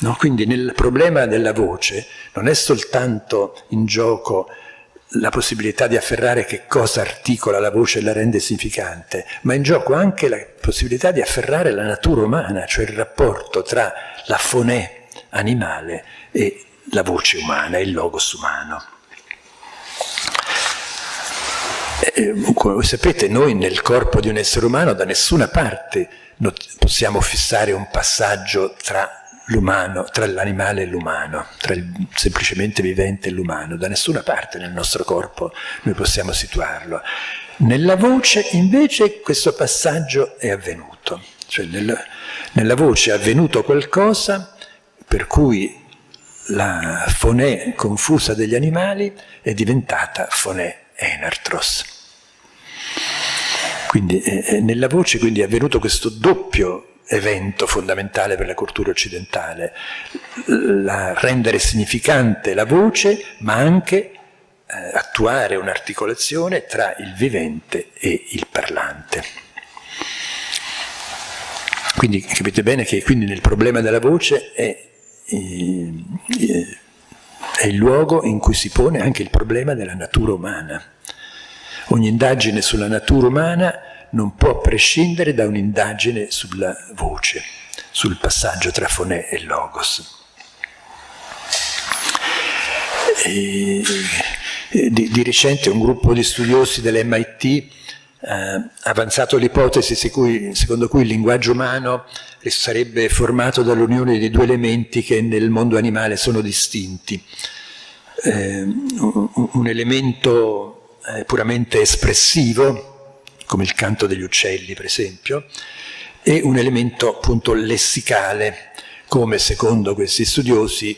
No? Quindi nel problema della voce non è soltanto in gioco la possibilità di afferrare che cosa articola la voce e la rende significante, ma in gioco anche la possibilità di afferrare la natura umana, cioè il rapporto tra la fonè animale e la voce umana, il logos umano. Come voi sapete, noi nel corpo di un essere umano da nessuna parte possiamo fissare un passaggio tra l'animale e l'umano, tra il semplicemente vivente e l'umano. Da nessuna parte nel nostro corpo noi possiamo situarlo. Nella voce invece questo passaggio è avvenuto, cioè nella voce è avvenuto qualcosa per cui la fonè confusa degli animali è diventata fonè enartros. Quindi nella voce quindi è avvenuto questo doppio evento fondamentale per la cultura occidentale: rendere significante la voce, ma anche attuare un'articolazione tra il vivente e il parlante. Quindi capite bene che quindi nel problema della voce è il luogo in cui si pone anche il problema della natura umana. Ogni indagine sulla natura umana non può prescindere da un'indagine sulla voce, sul passaggio tra fonè e logos. Di recente un gruppo di studiosi dell'MIT ha avanzato l'ipotesi secondo cui il linguaggio umano sarebbe formato dall'unione di due elementi che nel mondo animale sono distinti. Un elemento puramente espressivo, come il canto degli uccelli per esempio, e un elemento appunto lessicale, come secondo questi studiosi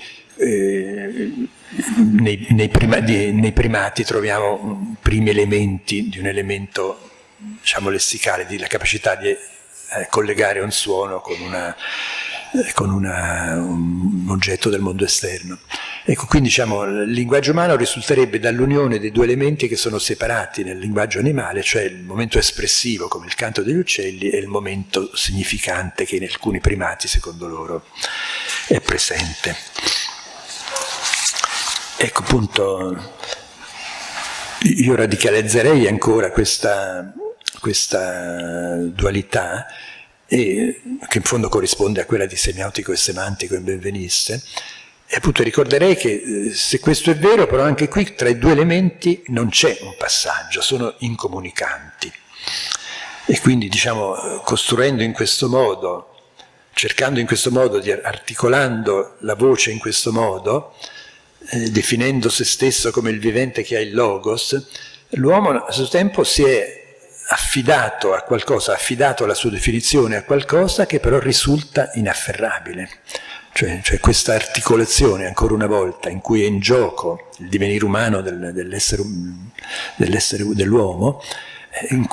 nei primati troviamo primi elementi di un elemento, diciamo, lessicale, di la capacità di collegare un suono con un oggetto del mondo esterno. Ecco, quindi diciamo, il linguaggio umano risulterebbe dall'unione dei due elementi che sono separati nel linguaggio animale, cioè il momento espressivo, come il canto degli uccelli, e il momento significante, che in alcuni primati, secondo loro, è presente. Ecco, appunto, io radicalizzerei ancora questa dualità, e che in fondo corrisponde a quella di semiotico e semantico in Benveniste, e appunto ricorderei che se questo è vero, però anche qui tra i due elementi non c'è un passaggio, sono incomunicanti. E quindi, diciamo, costruendo in questo modo, cercando in questo modo, articolando la voce in questo modo, definendo se stesso come il vivente che ha il logos, l'uomo a suo tempo si è affidato a qualcosa, affidato alla sua definizione a qualcosa che però risulta inafferrabile. Cioè questa articolazione, ancora una volta, in cui è in gioco il divenire umano dell'uomo,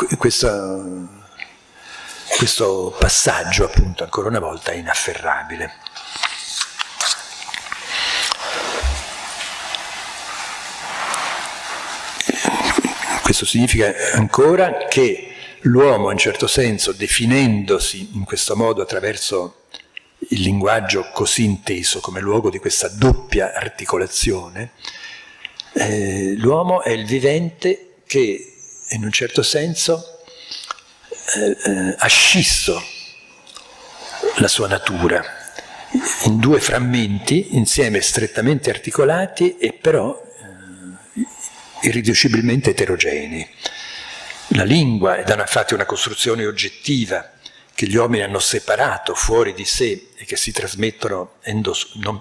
questo passaggio, appunto, ancora una volta, è inafferrabile. Questo significa ancora che l'uomo, in certo senso, definendosi in questo modo attraverso il linguaggio così inteso come luogo di questa doppia articolazione, l'uomo è il vivente che, in un certo senso, ha scisso la sua natura in due frammenti, insieme strettamente articolati e però irriducibilmente eterogenei. La lingua è infatti una costruzione oggettiva che gli uomini hanno separato fuori di sé e che si trasmettono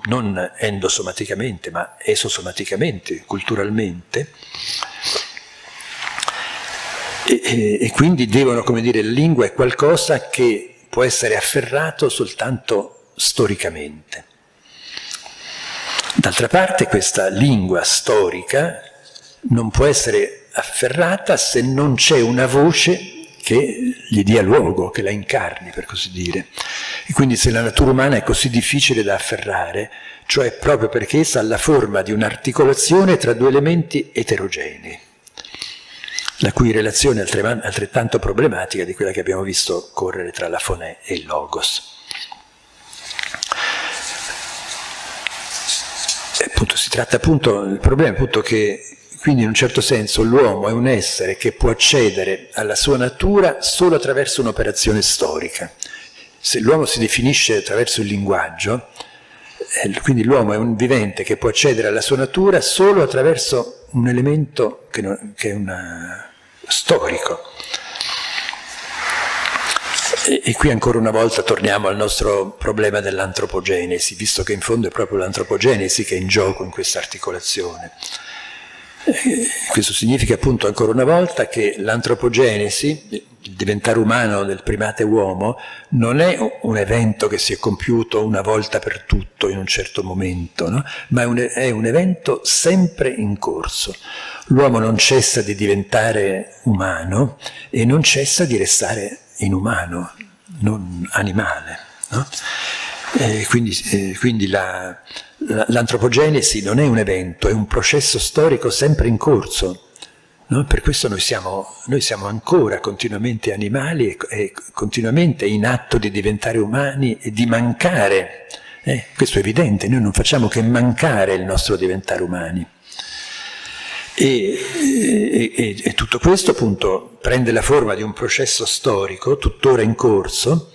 non endosomaticamente, ma esosomaticamente, culturalmente, e quindi devono, come dire, la lingua è qualcosa che può essere afferrato soltanto storicamente. D'altra parte questa lingua storica non può essere afferrata se non c'è una voce che gli dia luogo, che la incarni, per così dire. E quindi se la natura umana è così difficile da afferrare, cioè proprio perché essa ha la forma di un'articolazione tra due elementi eterogenei, la cui relazione è altrettanto problematica di quella che abbiamo visto correre tra la fonè e il logos. appunto, si tratta appunto, il problema è appunto che quindi in un certo senso l'uomo è un essere che può accedere alla sua natura solo attraverso un'operazione storica. Se l'uomo si definisce attraverso il linguaggio, quindi l'uomo è un vivente che può accedere alla sua natura solo attraverso un elemento che è storico. E qui ancora una volta torniamo al nostro problema dell'antropogenesi, visto che in fondo è proprio l'antropogenesi che è in gioco in questa articolazione. Questo significa appunto ancora una volta che l'antropogenesi, il diventare umano del primate uomo, non è un evento che si è compiuto una volta per tutto in un certo momento, no? Ma è un evento sempre in corso. L'uomo non cessa di diventare umano e non cessa di restare inumano, non animale, no? Quindi l'antropogenesi non è un evento, è un processo storico sempre in corso, no? Per questo noi siamo ancora continuamente animali e continuamente in atto di diventare umani e di mancare. Questo è evidente, noi non facciamo che mancare il nostro diventare umani. E tutto questo appunto prende la forma di un processo storico tuttora in corso,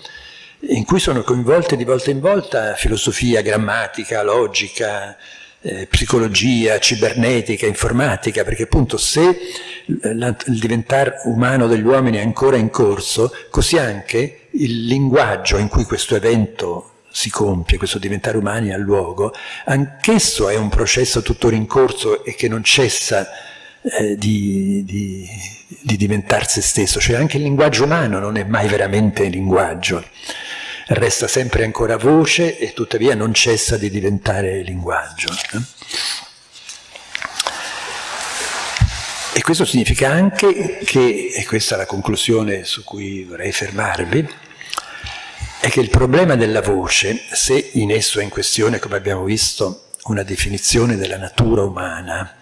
in cui sono coinvolte di volta in volta filosofia, grammatica, logica, psicologia, cibernetica, informatica, perché appunto se il diventare umano degli uomini è ancora in corso, così anche il linguaggio in cui questo evento si compie, questo diventare umani ha luogo, anch'esso è un processo tuttora in corso e che non cessa di diventare se stesso, cioè anche il linguaggio umano non è mai veramente linguaggio, resta sempre ancora voce e tuttavia non cessa di diventare linguaggio. E questo significa anche che, e questa è la conclusione su cui vorrei fermarvi, è che il problema della voce, se in esso è in questione, come abbiamo visto, una definizione della natura umana,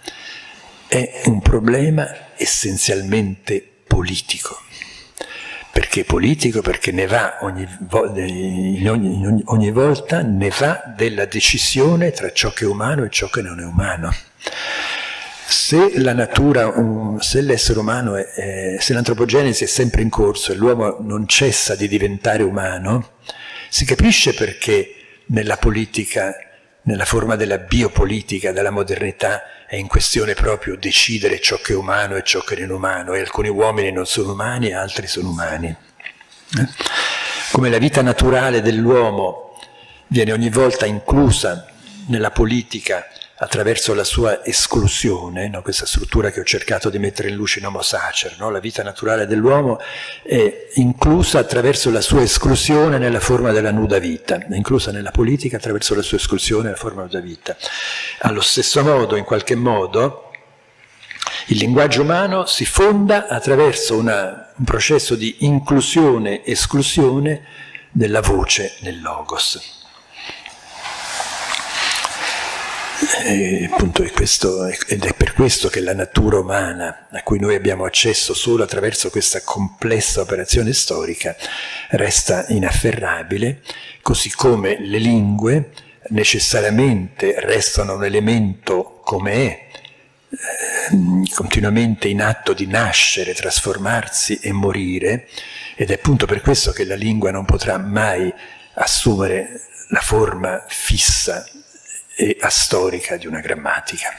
è un problema essenzialmente politico. Perché politico? Perché ne va ogni volta ne va della decisione tra ciò che è umano e ciò che non è umano. Se l'essere umano, se l'antropogenesi è sempre in corso e l'uomo non cessa di diventare umano, si capisce perché nella politica, nella forma della biopolitica, della modernità, è in questione proprio decidere ciò che è umano e ciò che non è umano, e alcuni uomini non sono umani e altri sono umani. Come la vita naturale dell'uomo viene ogni volta inclusa nella politica attraverso la sua esclusione, no? Questa struttura che ho cercato di mettere in luce in Homo sacer, no? La vita naturale dell'uomo è inclusa attraverso la sua esclusione nella forma della nuda vita, è inclusa nella politica attraverso la sua esclusione nella forma della nuda vita. Allo stesso modo, in qualche modo, il linguaggio umano si fonda attraverso un processo di inclusione-esclusione della voce nel logos. Appunto ed è per questo che la natura umana, a cui noi abbiamo accesso solo attraverso questa complessa operazione storica, resta inafferrabile, così come le lingue necessariamente restano un elemento come è, continuamente in atto di nascere, trasformarsi e morire, ed è appunto per questo che la lingua non potrà mai assumere la forma fissa e astorica di una grammatica.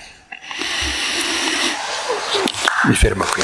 Mi fermo qui.